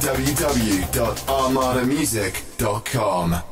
www.armadamusic.com.